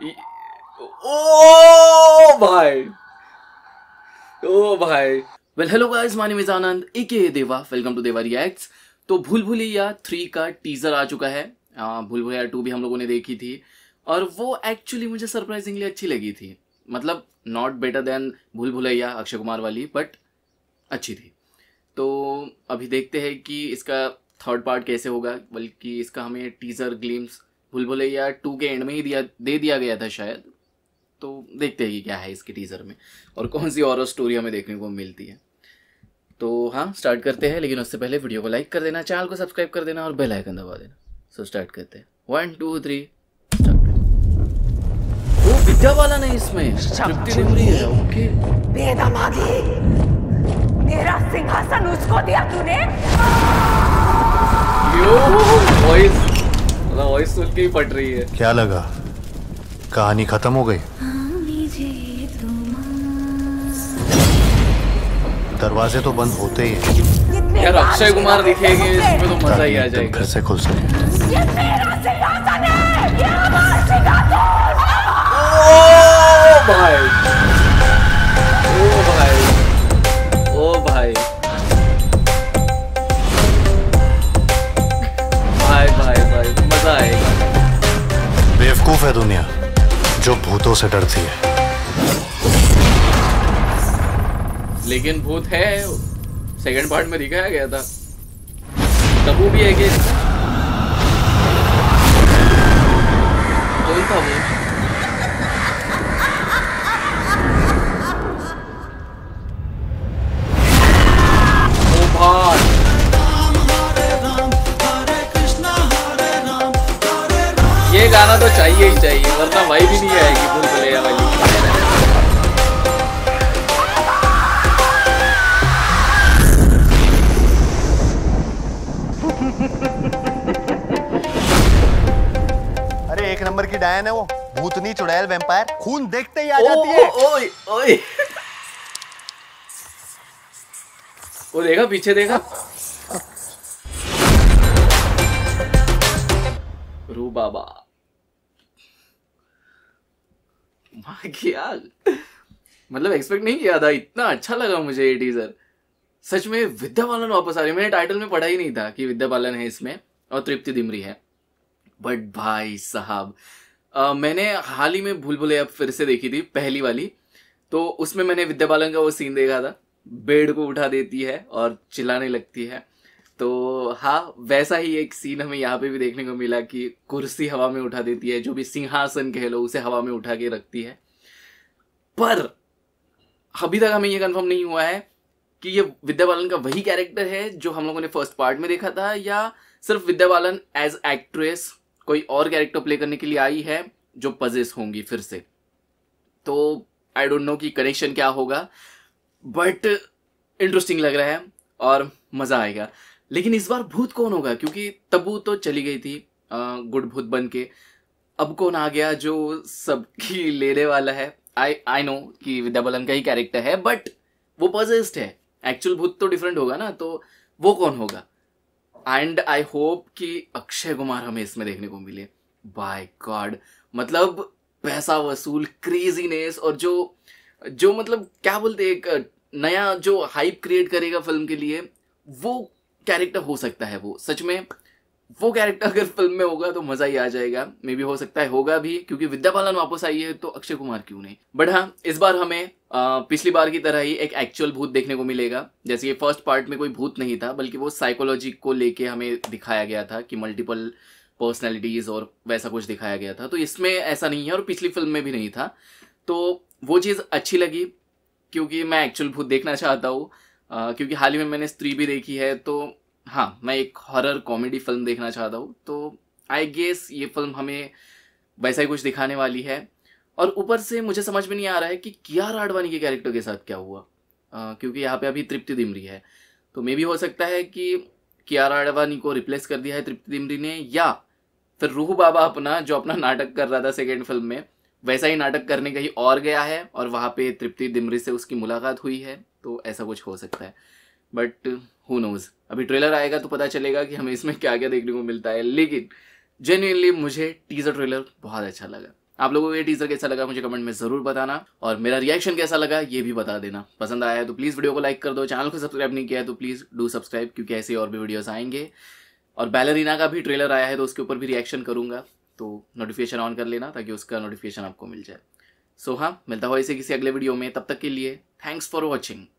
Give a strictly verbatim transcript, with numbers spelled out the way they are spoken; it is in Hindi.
ओ भाई, ओ भाई। Well hello guys, my name is Anand AK Deva, welcome to Deva reacts. तो भूल भुलैया थ्री का टीजर आ चुका है। भूल भुलैया टू भी हम लोगों ने देखी थी और वो एक्चुअली मुझे सरप्राइजिंगली अच्छी लगी थी। मतलब नॉट बेटर देन भूल भुलैया अक्षय कुमार वाली, बट अच्छी थी। तो अभी देखते हैं कि इसका थर्ड पार्ट कैसे होगा, बल्कि इसका हमें टीजर ग्लिम्स भूल भुलैया टू के एंड में ही दिया दे दिया गया था शायद। तो देखते हैं कि क्या है इसके टीजर में और कौन सी हॉरर स्टोरी हमें देखने को मिलती है। तो हाँ, स्टार्ट करते हैं, लेकिन उससे पहले वीडियो को लाइक कर देना, चैनल को सब्सक्राइब कर देना और बेल आइकन दबा देना। सो स्टार्ट करते हैं, वन टू थ्री स्टार्ट। वो विद्या बालन है इसमें, तृप्ति दिमरी है। ओके, बेदमागी, मेरा सिंहासन उसको दिया तूने। यो वॉइस वॉइस सुन के ही पट रही है। क्या लगा, कहानी खत्म हो गई? दरवाजे तो बंद होते ही हैं। यार अक्षय कुमार दिखेंगे इसमें तो मजा ही आ जाएगा। कैसे खुल सके? ओ भाई, ओ भाई, ओ भाई, भाई भाई भाई, मजा आएगा। बेवकूफ है दुनिया जो भूतों से डरती है। लेकिन भूत है, सेकंड पार्ट में दिखाया गया था। तबू भी है कि कौन था वो? ये गाना तो चाहिए ही चाहिए, वरना भाई भी नहीं आएगी भूल भुलैया वाली। की डायन है वो, भूतनी चुड़ैल वैम्पायर, खून देखते ही आ जाती है। ओए ओए, वो देखा पीछे, देखा रू बाबा क्या। मतलब एक्सपेक्ट नहीं किया था, इतना अच्छा लगा मुझे ये टीजर सच में। विद्या बालन वापस आ रही है, मैंने टाइटल में पढ़ा ही नहीं था कि विद्या बालन है इसमें और तृप्ति दिमरी है। बट भाई साहब, मैंने हाल ही में भूल भुलैया फिर से देखी थी, पहली वाली। तो उसमें मैंने विद्या बालन का वो सीन देखा था, बेड को उठा देती है और चिल्लाने लगती है। तो हाँ, वैसा ही एक सीन हमें यहाँ पे भी देखने को मिला कि कुर्सी हवा में उठा देती है, जो भी सिंहासन कह लो उसे हवा में उठा के रखती है। पर अभी तक हमें ये कंफर्म नहीं हुआ है कि ये विद्या बालन का वही कैरेक्टर है जो हम लोगों ने फर्स्ट पार्ट में देखा था, या सिर्फ विद्या बालन एज एक्ट्रेस कोई और कैरेक्टर प्ले करने के लिए आई है जो पजेस होंगी फिर से। तो आई डोंट नो कि कनेक्शन क्या होगा, बट इंटरेस्टिंग लग रहा है और मज़ा आएगा। लेकिन इस बार भूत कौन होगा, क्योंकि तबू तो चली गई थी गुड भूत बन के, अब कौन आ गया जो सबकी लेने वाला है? आई आई नो कि विद्या बालन का ही कैरेक्टर है, बट वो पजेस्ड है, एक्चुअल भूत तो डिफरेंट होगा ना, तो वो कौन होगा? एंड आई होप कि अक्षय कुमार हमें इसमें देखने को मिले। बाय गॉड, मतलब पैसा वसूल, क्रेजीनेस और जो जो मतलब क्या बोलते, एक नया जो हाइप क्रिएट करेगा फिल्म के लिए, वो कैरेक्टर हो सकता है। वो सच में वो कैरेक्टर अगर फिल्म में होगा तो मज़ा ही आ जाएगा। मे बी हो सकता है होगा भी, क्योंकि विद्या बालन वापस आई है तो अक्षय कुमार क्यों नहीं। बट हाँ, इस बार हमें आ, पिछली बार की तरह ही एक एक्चुअल भूत देखने को मिलेगा। जैसे कि फर्स्ट पार्ट में कोई भूत नहीं था, बल्कि वो साइकोलॉजी को लेके हमें दिखाया गया था कि मल्टीपल पर्सनैलिटीज़ और वैसा कुछ दिखाया गया था। तो इसमें ऐसा नहीं है और पिछली फिल्म में भी नहीं था, तो वो चीज़ अच्छी लगी, क्योंकि मैं एक्चुअल भूत देखना चाहता हूँ। क्योंकि हाल ही में मैंने स्त्री भी देखी है, तो हाँ, मैं एक हॉरर कॉमेडी फिल्म देखना चाहता हूँ। तो आई गेस ये फिल्म हमें वैसा ही कुछ दिखाने वाली है। और ऊपर से मुझे समझ में नहीं आ रहा है कि कियारा आडवाणी के कैरेक्टर के साथ क्या हुआ, आ, क्योंकि यहाँ पे अभी तृप्ति दिमरी है। तो मे भी हो सकता है कि कियारा आडवाणी को रिप्लेस कर दिया है तृप्ति दिमरी ने, या फिर रूह बाबा अपना जो अपना नाटक कर रहा था सेकेंड फिल्म में, वैसा ही नाटक करने कहीं और गया है और वहाँ पर तृप्ति दिमरी से उसकी मुलाकात हुई है। तो ऐसा कुछ हो सकता है, बट हु नोज, अभी ट्रेलर आएगा तो पता चलेगा कि हमें इसमें क्या क्या देखने को मिलता है। लेकिन जेन्युइनली मुझे टीजर ट्रेलर बहुत अच्छा लगा। आप लोगों को ये टीजर कैसा लगा मुझे कमेंट में जरूर बताना, और मेरा रिएक्शन कैसा लगा ये भी बता देना। पसंद आया तो प्लीज वीडियो को लाइक कर दो, चैनल को सब्सक्राइब नहीं किया है तो प्लीज डू सब्सक्राइब, क्योंकि ऐसे और भी वीडियोस आएंगे। और बैलरीना का भी ट्रेलर आया है तो उसके ऊपर भी रिएक्शन करूंगा, तो नोटिफिकेशन ऑन कर लेना ताकि उसका नोटिफिकेशन आपको मिल जाए। सो हाँ, मिलता हुआ इसे किसी अगले वीडियो में, तब तक के लिए थैंक्स फॉर वॉचिंग।